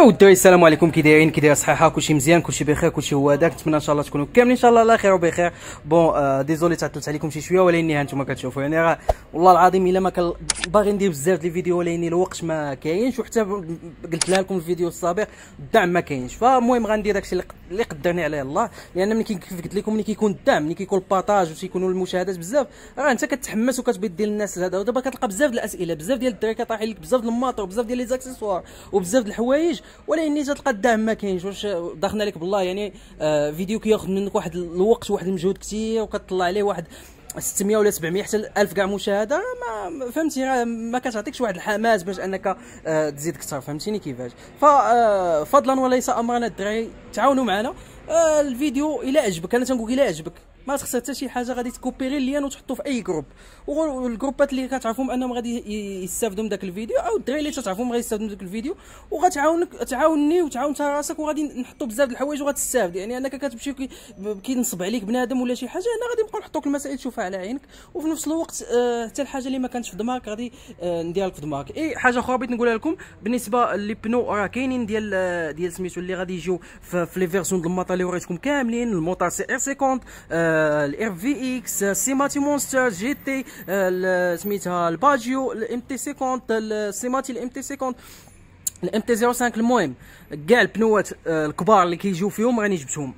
وداي السلام عليكم. كي دايرين؟ كي داير؟ صحيحه؟ كلشي مزيان؟ كلشي بخير؟ كلشي هو هذاك. نتمنى ان شاء الله تكونوا كاملين ان شاء الله على خير وبخير. بون ديزولي تعطلت عليكم شي شويه، ولكن ها نتوما كتشوفوا يعني راه والله العظيم الا ما كان باغي ندير بزاف ديال الفيديو، ولكن الوقت ما كاينش، وحتى قلت لها لكم في الفيديو السابق الدعم ما كاينش. فالمهم غندير داكشي اللي قدرني عليه الله، لان ملي كيف قلت لكم ملي كيكون الدعم، ملي كيكون البارطاج وتيكونوا المشاهدات بزاف، راه انت كتحمس وكتبيد ديال الناس هذا. ودابا كتلقى بزاف ديال الاسئله، بزاف ديال الدراري كطاحين لك بزاف ديال الماطور وبزاف ديال لي زاكسيسوار وبزاف ديال الحوايج، ولكن تلقى الدعم ما كاينش. واش داخنا لك بالله يعني فيديو كياخذ منك واحد الوقت واحد المجهود كثير، وكتطلع عليه واحد 600 ولا 700 حتى 1000 كاع مشاهده، ما فهمتي، راه ما كتعطيكش واحد الحماس باش انك تزيد اكثر، فهمتيني كيفاش. ففضلا وليس امرنا الدراري تعاونوا معنا. الفيديو الا عجبك، انا تنقول الا عجبك ما تخسر حتى شي حاجه، غادي تكوبيري اللين وتحطو في اي جروب، والجروبات اللي كتعرفهم انهم غادي يستافدوا من داك الفيديو، او الدراري اللي تعرفهم غادي يستافدوا من داك الفيديو، وغتعاونك تعاوني وتعاون انت راسك، وغادي نحطو بزاف د الحوايج وغتستافد. يعني انك كتمشي كينصب عليك بنادم ولا شي حاجه، هنا غادي نبقاو نحطوك المسائل تشوفها على عينك، وفي نفس الوقت حتى الحاجه اللي ما كانتش في دماغك غادي نديرها لك في دماغك. اي حاجه اخرى بغيت نقولها لكم بالنسبه لي بنو، راه كاينين ديال سميتو اللي غادي يجيو في لي فيرسون ديال الماطور اللي وريتكم كاملين، الموطور سي ار 50 الار في اكس، سيماتي مونستر، جي تي سميتها الباجيو، الام تي 50، السيماتي الام تي 50، الام تي 05. المهم كاع البنوات الكبار اللي كيجيو فيهم راني جبتهم.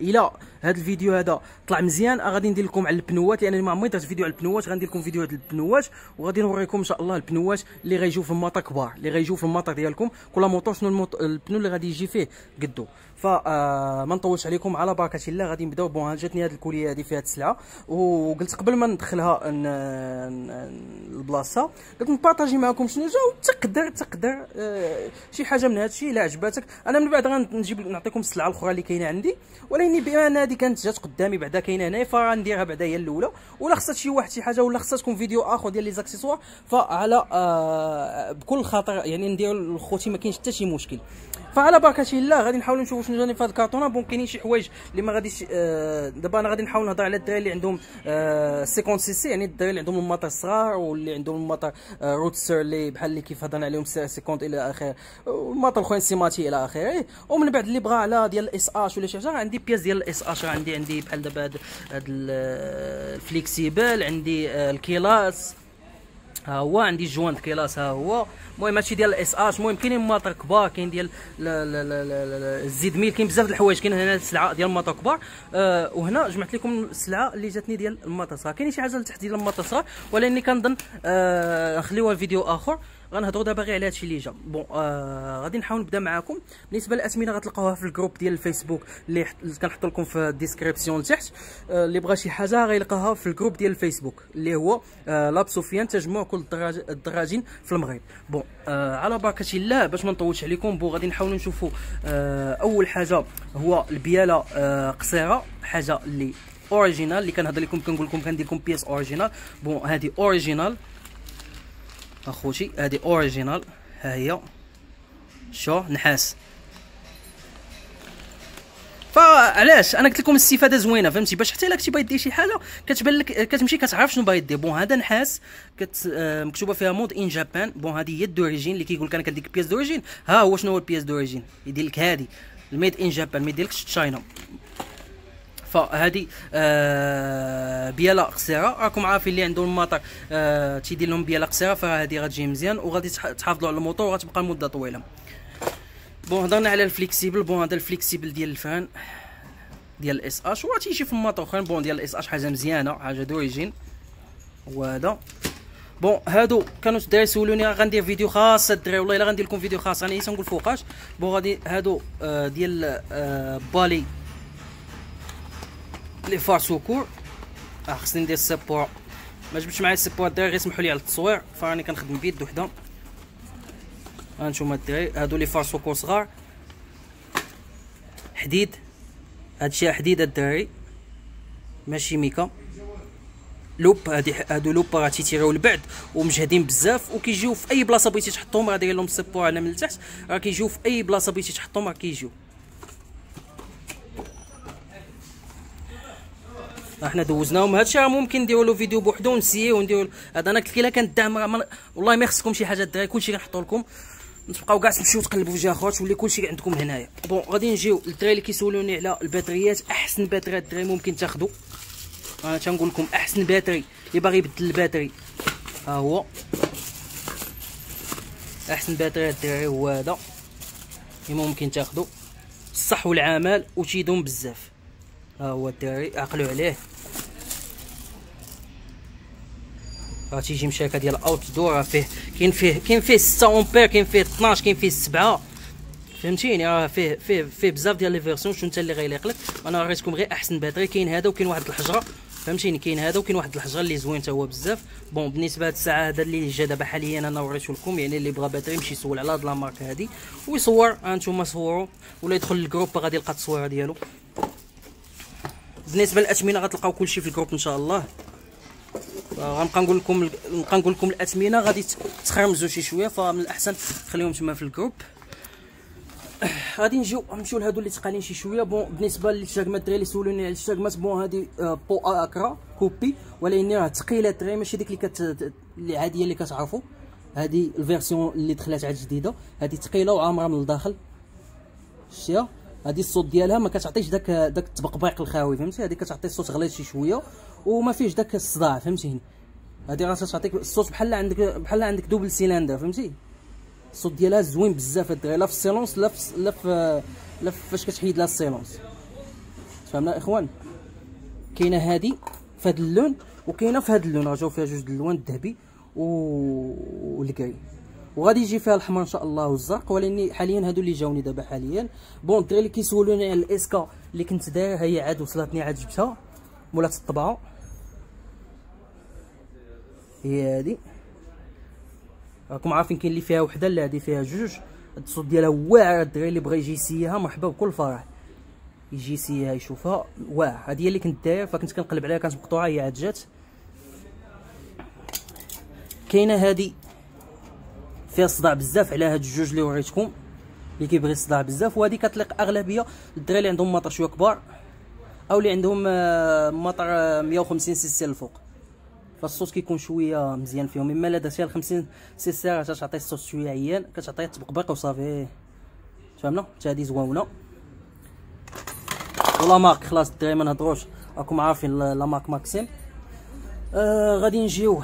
الى هذا الفيديو هذا طلع مزيان، غادي ندير لكم على البنوات، لان ما عمري درت فيديو على البنوات، غندير لكم فيديو على البنوات، وغادي نوريكم ان شاء الله البنوات اللي غيجيو في الماطور كبار، اللي غيجيو في الماطور ديالكم، كل موطور شنو البنو اللي غادي يجي فيه قدو. فما نطولش عليكم، على بركه الله غادي نبداو. بون جاتني هذه الكوليه هذه فيها السلعه، وقلت قبل ما ندخلها البلاصه قلت نبارطاجي معكم شنو جاو، تقدر شي حاجه من هذا الشيء الا عجباتك. انا من بعد غنجيب نعطيكم السلعه الاخرى اللي كاينه عندي، ولكن بما ان هذه كانت جات قدامي بعدا كاينه هنايا، فغنديرها بعدا هي الاولى، ولا خصها شي واحد شي حاجه، ولا خصكم فيديو اخر ديال لي زاكسيسوار، فعلى بكل خاطر يعني نديروا لخوتي، ما كاينش حتى شي مشكل. فعلى بركه الله غادي نحاولوا نشوفوا شنو جاني في هذه الكارطونه. بون كاينين شي حوايج اللي ما غاديش دابا انا غادي نحاول نهضر على الدراري اللي عندهم 50 سي سي، يعني الدراري اللي عندهم الماطور الصغار، واللي عندهم الماطور روتسر اللي بحال اللي كيف هضرنا عليهم 50 الى اخره، والماطور خويا سيماتي الى اخره. ومن بعد اللي بغى على ديال الاس اش ولا شي حاجه، عندي بياس ديال الاس اش، عندي بحال دابا هاد الفليكسيبل، عندي الكيلاس ها هو، عندي جوانت كلاس ها هو. المهم هادشي ديال الاس اش. المهم كاينين ماطور كبار، كاين ديال الزيد ميل، كاين بزاف د الحوايج. كاين هنا السلعه ديال الماطور كبار، وهنا جمعت لكم السلعه اللي جاتني ديال الماطور صغار. كاين شي حاجه لتحت ديال الماطور صغار، ولكن كنظن نخليوها لفيديو اخر، غنهضروا دابا غير على هادشي اللي جا. بون غادي نحاول نبدا معاكم. بالنسبه للاسمنه غتلقاوها في الجروب ديال الفيسبوك اللي كنحط لكم في الديسكريبسيون لتحت، اللي بغى شي حاجه غيلقاها في الجروب ديال الفيسبوك اللي هو لاب سوفيان، تجمع كل الدراجين في المغرب. بون على بركه الله باش ما نطولش عليكم، بون غادي نحاولوا نشوفوا اول حاجه هو البياله قصيره، حاجه اللي اوريجينال اللي كنهضر لكم، كنقول لكم كندير لكم بيس اوريجينال. بون هذه اوريجينال اخوتي، هذه اوريجينال، ها هي شو نحاس. فعلاش انا قلت لكم الاستفاده زوينه، فهمتي، باش حتى الا كنتي باغي دير شي حاجه كتبان لك، كتمشي كتعرف شنو باغي دير. بون هذا نحاس مكتوبه فيها مود ان جابان. بون هذه هي الدوريجين اللي كيقول لك انا كديك بياس دوريجين. ها هو شنو هو البياس دوريجين، يدير لك هذه الميد ان جابان، ما يديرلكش تشاينا. فهذه بياله قصيره، راكم عارفين اللي عندهم الماطور تيدير لهم بياله قصيره، فهذه غتجي مزيان وغادي تحافظوا على الموطور وغتبقى المده طويله. بون هضرنا على الفليكسيبل. بون هذا الفليكسيبل ديال الفان ديال الاس اش، هو تيجي في الماطور اخرين. بون ديال الاس اش حاجه مزيانه، حاجه دوريجين. وهذا بون هادو كانوا الدراري سولوني غندير فيديو خاص الدراري، والله الا غندير لكم فيديو خاص، انا نقول فوقاش. بون غادي هادو ديال بالي لي فار سوكور، خصني ندير السيبور، ما جبتش معايا السيبور الدراري، غير سمحوا لي على التصوير، فراني كنخدم بيد وحده. هانتوما الدراري هادو لي فار سوكور صغار، حديد، هادشي حديد الدراري ماشي ميكا. لوب، هادو لوب راه تيتيراو لبعد ومجهدين بزاف، وكيجيو في اي بلاصه بغيتي تحطهم، راه داير لهم السيبور هنا من التحت، راه كيجيو في اي بلاصه بغيتي تحطهم راه كيجيو. احنا دوزناهم. هادشي راه ممكن نديروا له فيديو بوحدو ونسيه ونديروا هذا. انا قلت لك الا كانت الدعم والله ما خصكم شي حاجه الدراري، كلشي غنحطوا لكم، تبقاو كاع تمشيو تقلبوا في جهه اخرى تولي كلشي عندكم هنايا. بون غادي نجيو للدراري اللي كيسولوني على الباتريات، احسن باتريات الدراري ممكن تاخذوا. انا تنقول لكم احسن باتري اللي باغي يبدل الباتري ها هو احسن باتري الدراري هو هذا اللي ممكن تاخذوا، الصح والعمل وتيدوم بزاف. ها هو الدراري عقلوا عليه، راه تيجي مشاكه ديال اوت دور، راه فيه كاين فيه 6 امبير، كاين فيه 12، كاين فيه 7، فهمتيني؟ راه فيه بزاف ديال لي فيرسيون. شنو انت اللي غيليق لك؟ انا وريتكم غير احسن باتري. كاين هذا وكاين واحد الحجره، فهمتيني؟ كاين هذا وكاين واحد الحجره اللي زوين حتى هو بزاف. بون بالنسبه لهاد الساعه هذا اللي جا دابا حاليا انا وريته لكم، يعني اللي بغى باتري يمشي يسول على هاد لا مارك هادي ويصور، هانتوما صوروا ولا يدخل للجروب غادي يلقى التصويره ديالو. بالنسبه للاثمنه غتلقاو كلشي في الجروب ان شاء الله. غنبقى نقول لكم الاثمنه غادي تخرمزوا شي شويه، فمن الاحسن تخليهم تما في الجروب. غادي نمشيو لهادو اللي تقالين شي شويه. بون بالنسبه للشاكمات الدراري اللي سولوني على الشاكمات، بون هادي بو اكرا كوبي، ولكن راه ثقيله الدراري، ماشي ديك اللي عاديه اللي كتعرفوا. هادي الفيرسيون اللي دخلات عاد جديده، هادي ثقيله وعامره من الداخل، شتيها؟ هادي الصوت ديالها ما كتعطيش داك التبقبيق الخاوي، فهمتي؟ هادي كتعطي الصوت غليظ شي شويه وما فيهش داك الصداع، فهمتيني؟ هادي راه تعطيك الصوت بحال عندك دوبل سيلندر، فهمتي؟ الصوت ديالها زوين بزاف الدراري، لا في السيلونس لا فاش كتحيد لها السيلونس، فهمنا اخوان؟ كاينه هادي في هاد اللون وكاينه في هاد اللون، راه جاو فيها جوج د اللوان، الذهبي والكري، وغادي يجي فيها الحمر ان شاء الله والزرق، ولكن حاليا هادو اللي جاوني دابا حاليا. بون الدراري اللي كيسولوني على الاسكا اللي كنت داير، هي عاد وصلتني، عاد جبتها مولات الطبعه، هي هادي. راكم عارفين كاين اللي فيها وحده، اللي هادي فيها جوج. الصوت ديالها واعر الدراري، اللي بغى يجي يسيها مرحبا بكل فرح، يجي يسيها يشوفها واعر. هادي هي اللي كنت داير، فكنت كنقلب عليها كانت مقطوعه، هي عاد جات. كاينه هادي فيها صداع بزاف على هاد الجوج اللي وريتكم، اللي كيبغي الصداع بزاف، وهادي كتليق اغلبيه الدراري اللي عندهم مطر شويه كبار، او اللي عندهم مطر 150 سي سي الفوق، فالصوت كيكون شويه مزيان فيهم. اما لا درتيها ل 50 سي سي راه كتعطي الصوت شويه عيان، كتعطي تبقبق وصافي، فهمنا؟ حتى هادي زوينه ولا مارك. خلاص الدراري ما نهضروش، راكم عارفين لا مارك ماكسيم. غادي نجيو،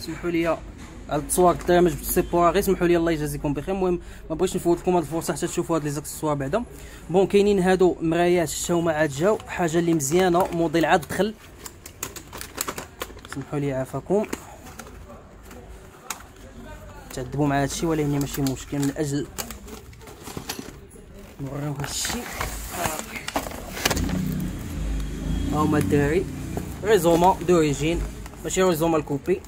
سمحوا لي على التصوير الدراري، ما جبتش السيبورا، غير سمحوا لي الله يجازيكم بخير. المهم ما بغيتش نفوت لكم هذه الفرصه حتى تشوفوا هاد لي زاكسسوار بعدا. بون كاينين هادو مرايات الشاومه عاد جاو، حاجه اللي مزيانه، موديل عاد دخل، سمحوا لي عافاكم تعذبوا مع هادشي، ولكن ماشي مشكل من اجل نوريو هادشي. ها هما الدراري ريزوما دوريجين، ماشي ريزوما الكوبي،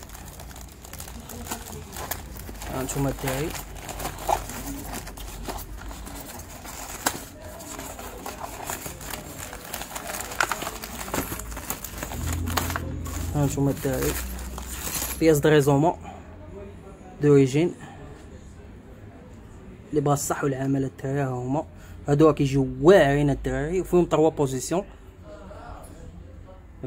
هانتوما الدراري. هانتوما الدراري بياس دريزوما دوريجين، اللي بغا الصح والعمل الدراري. ها هما هادو كيجيو واعرين الدراري، وفيهم 3 بوزيسيون،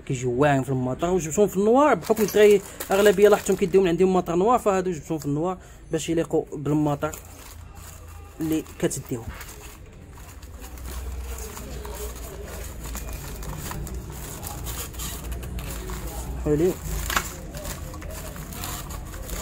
كيجيو واعرين في المطر، وجبتهم في النوار بحكم الدراري اغلبيه لاحظتهم كيديهم من عندهم مطر نوار، فهادو جبتهم في النوار باش يليقوا بالمطر اللي كتديهم. حلو.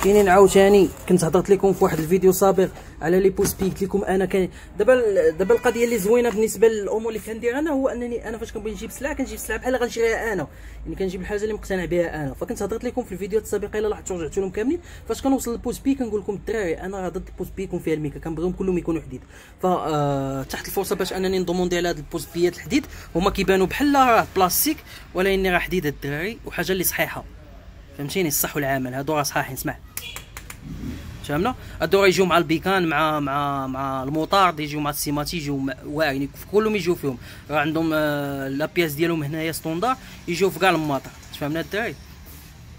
كاينين عاوتاني كنت هضرت لكم في واحد الفيديو سابق على لي بوس بيك لكم، انا كان دابا القضيه اللي زوينه بالنسبه للامور اللي كندير انا، هو انني انا فاش كنبغي نجيب سلعه بحال غنشريها انا، يعني كنجيب الحاجه اللي مقتنع بها انا. فكنت هضرت لكم في الفيديوهات السابقه، الا لاحظتوا رجعتوا لهم كاملين، فاش كنوصل للبوس بيك كنقول لكم الدراري انا راه ضد البوس بيكم فيها الميكا، كنبغيهم كلهم يكونوا حديد. فتحت الفرصه باش انني ندوموندي على هاد البوس بيات الحديد، هما كيبانوا بحال راه بلاستيك ولكن راه حديد الدراري، وحاجه اللي صحيحه، فهمتيني؟ الصح والعمل، هادو راه صحاحين، سمع فهمنا؟ هادو راه يجيو مع البيكان، مع المطارد، يجيو مع السيماتي، يجيو واعرين كلهم، يجيو فيهم راه عندهم لا بياس ديالهم هنايا ستوندار، يجيو في كاع الماطر، تفهمنا الدراري؟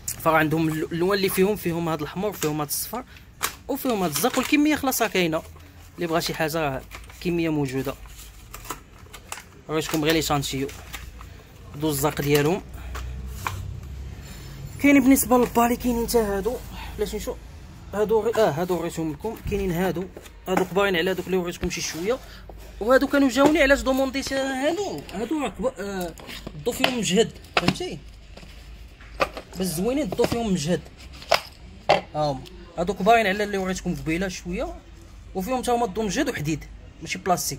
فراه عندهم اللون اللي فيهم هاد الحمر، فيهم هاد الصفر، وفيهم هاد الزرق، والكميه خلاص راه كاينه، اللي بغى شي حاجه راه الكميه موجوده. وريتكم غير لي شانتيو خدو الزنق ديالهم. كاين بالنسبه للبالي كاينين حتى هادو، بلاش نشوف هادو غير هادو وريتهم لكم، كاينين هادو كبارين على هادوك اللي وريتكم شي شويه، وهادو كانوا جاوني علاش دومونديت هادو راه ضو فيهم مجهد، فهمتي؟ بس زوينين ضو فيهم مجهد، هاهما هادو كبارين على اللي وريتكم قبيله شويه، وفيهم تا هما ضو مجهد وحديد ماشي بلاستيك.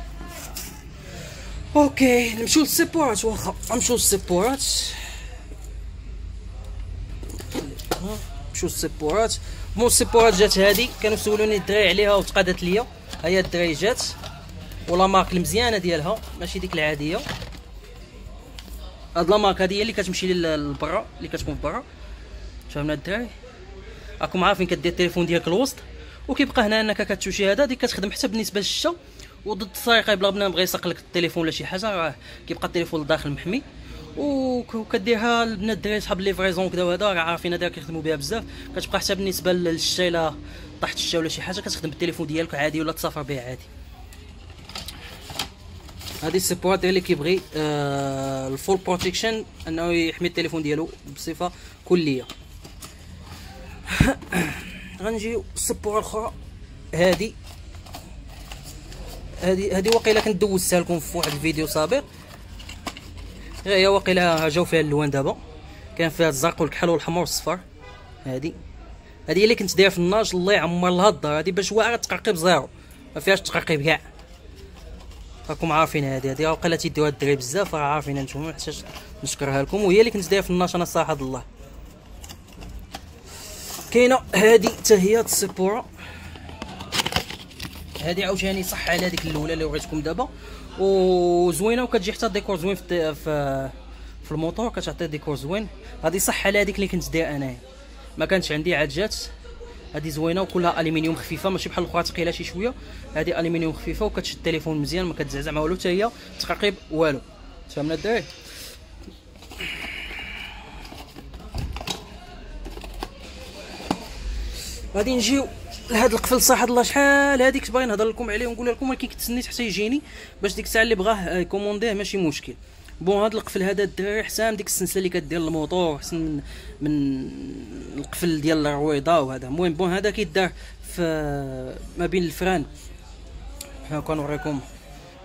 اوكي نمشيو للسيبورات، واخا نمشيو للسيبورات مو السيبورات جات هادي، كانوا سولوني الدراري عليها وتقادت ليا. ها هي الدراري جات، ولا مارك المزيانه ديالها ماشي ديك العاديه. هاد لا مارك هادي هي اللي كتمشي لبرا، اللي كتكون برا، فهمنا الدراري؟ راكم عارفين كدير التليفون ديالك الوسط وكيبقى هنا انك كتشوشي. هذا هذيك كتخدم حتى بالنسبه للشتا وضد السرقه، بلا بنادم بغى يسرق لك التليفون ولا شي حاجه راه كيبقى التليفون لداخل محمي. وكديرها البنات الدراري صحاب ليفريزون وكذا، وهذا راه عارفين هذا كيخدموا بها بزاف. كتبقى حتى بالنسبه للشتا الا طاحت الشتا ولا شي حاجه كتخدم بالتليفون ديالك عادي، ولا تسافر بها عادي. هذه السيبوات ديال اللي كيبغي الفول بروتيكشن، انه يحمي التليفون ديالو بصفه كليه. غنجيو السيبوره الاخرى، هادي واقيلا كنت دوزتها لكم في واحد الفيديو سابق، غير هي واقيلا جاو فيها اللوان دابا، كان فيها الزرق والكحل والحمر والصفر. هادي اللي كنت داير في الناش، الله يعمر لها الدار. هادي باش واعره تقرقيب زيرو، ما فيهاش تقرقيب كاع، راكم عارفين. هادي واقيلا تيديوها الدراري بزاف، راه عارفين نتوما، حتى نشكرها لكم، وهي اللي كنت داير في الناش انا صراحه الله. كاينه هادي حتى هي السبوره، هادي عاوتاني صح على هذيك الاولى اللي وريتكم دابا، وزوينه وكتجي حتى ديكور زوين في الموطور، كتعطي ديكور زوين. هادي صح على هذيك اللي كنت داير انايا، ما كانتش عندي عاد جات. هادي زوينه وكلها الومنيوم خفيفه، ماشي بحال الاخرى ثقيله شي شويه. هادي الومنيوم خفيفه وكتشد التليفون مزيان، ما كتزعزع ما والو، حتى هي تقريب والو، فهمنا الدراري؟ غادي نجيو لهاد القفل، صح الله شحال هاديك باغي نهضر لكم عليه ونقول لكم، ولكن كتسنيت حتى يجيني باش ديك الساعه اللي بغاه يكومونديه ماشي مشكل. بون هاد القفل هذا الدراري حسان ديك السلسله اللي كدير الموطور حسن من القفل ديال الرويضه وهذا. المهم بون هذا كيدار في ما بين الفران، ها كنوريكم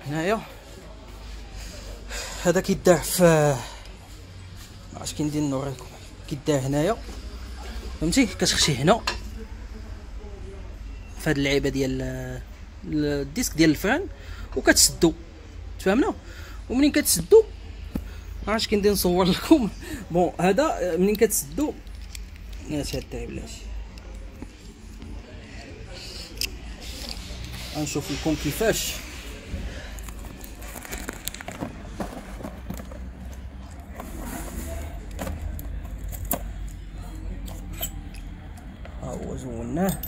هنايا. هذا كيدار في اش كندير، نوريكم كيدار هنايا، فهمتي؟ كتخشي هنا هاد اللعيبه ديال الديسك ديال الفران وكتسدو، تفهمنا؟ ومنين كتسدو عرفتش كندير نصور لكم. بون هذا منين كتسدو ماشي هادي، بلاش غنشوف لكم كيفاش. ها هو زولناه،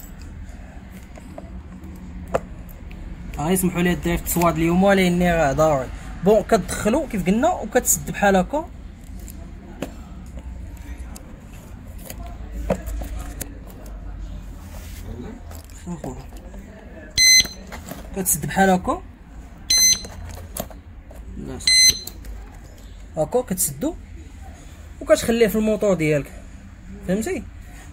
غيسمحوا لي الدراري في التصوير اليوم لاني راه ضروري. بون كتدخلوا كيف قلنا وكتسد بحال هكا، كتسد بحال هكا هكا، كتسدو وكتخليه في الموتور ديالك، فهمتي؟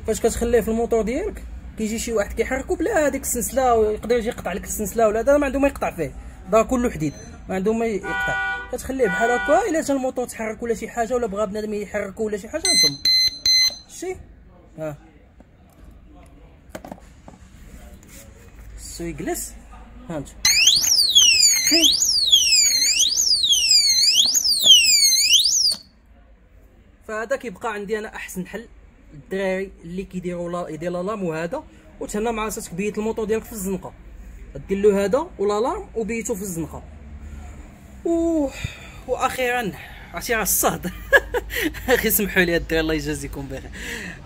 فاش كتخليه في الموتور ديالك كيجي شي واحد كيحركو بلا هذيك السلسله، ويقدر يجي يقطع لك السلسله ولا هذا، ما عندهم ما يقطع فيه، دا كله حديد ما عندهم ما يقطع. كتخليه بحال هكا، الا جا الموطور تحرك ولا شي حاجه، ولا بغا بنادم يحركو ولا شي حاجه، نتوما شتي ها سوي جلس، ها انت فهذا كيبقى عندي انا احسن حل الدراري اللي كيديروا لا يدير لالام وهذا. وتهنا مع راسك، بيت الموطور ديالك في الزنقه، دير له هذا ولا لام وبيتو في الزنقه. واخيرا عرفتي راه الصهد اخي سمحوا لي الدراري الله يجازيكم بخير.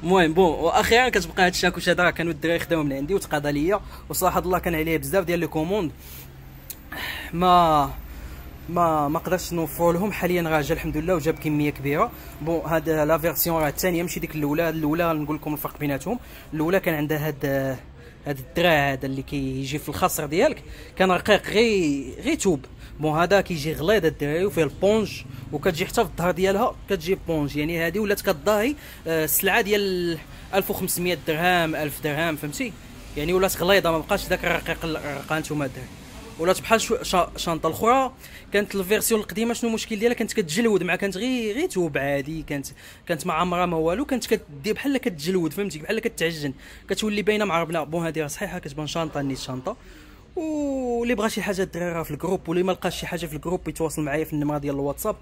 المهم بون واخيرا كتبقى هاد الشاكوش هذا راه كانوا الدراري يخداو من عندي وتقضى ليا وصراحه الله كان عليه بزاف ديال لي كوموند ما قدرتش نوفر لهم. حاليا راه جا الحمد لله وجاب كميه كبيره. بون هاد لا فيرسيون راه الثانيه ماشي ديك الاولى. الاولى نقول لكم الفرق بيناتهم، الاولى كان عندها هاد الدرع هذا اللي كيجي في الخصر ديالك كان رقيق غير توب. بون هذا كيجي غليظ الدراري وفيه البونج وكتجي حتى في الظهر ديالها كتجي بونج، يعني هذه ولات كتضاهي السلعه ديال 1500 درهم 1000 درهم فهمتي، يعني ولات غليظه ما بقاش ذاك الرقيق الرقان نتوما الدراري، ولات بحال شنطه. الاخرى كانت الفيرسيون القديمه شنو المشكل ديالها؟ كانت كتجلود مع كانت غير توب عادي، كانت مع عمرها ما والو، كانت كدير بحال كتجلود فهمتي، بحال كتعجن كتولي باينه معربله. بون هذه راه صحيحه كتبان شنطه نيت شنطه. واللي بغى شي حاجه الدراري راه في الجروب، واللي ما لقاش شي حاجه في الجروب يتواصل معايا في النمره ديال الواتساب.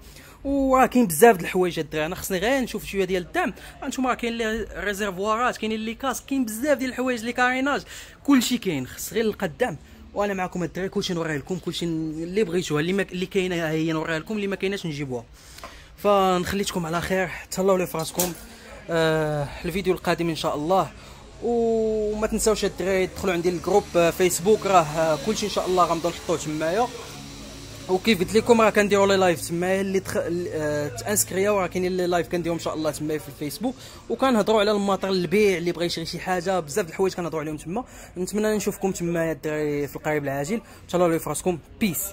وراه كاين بزاف د الحوايج الدراري، انا خصني غير نشوف شويه ديال الدعم. انتما راه كاين لي ريزيرفوارات، كاين لي كاس، كاين بزاف ديال الحوايج، لي كاريناج، كلشي كاين، خص غير نلقى الدعم. وانا معكم الدراري كلشي نوريه لكم، كلشي اللي بغيتوها اللي كاينه هي نوريها لكم، اللي ما كايناش نجيبوها. فنخليتكم على خير، تهلاو لي فراسكم. الفيديو القادم ان شاء الله، وما تنساوش الدراري تدخلوا عندي الجروب فيسبوك، راه كلشي ان شاء الله غنبداو نحطوه تمايا. وكيف قلت لكم راه كنديروا لي لايف تمايا اللي تانسكرياو، راه كاينين لي لايف كنديرهم ان شاء الله تمايا في الفيسبوك، وكنهضروا على الماطر البيع اللي بغى يشري شي حاجه، بزاف د الحوايج كنهضروا عليهم تما. نتمنى نشوفكم تمايا الدراري في القريب العاجل، تهلاو لي فراسكم، بيس.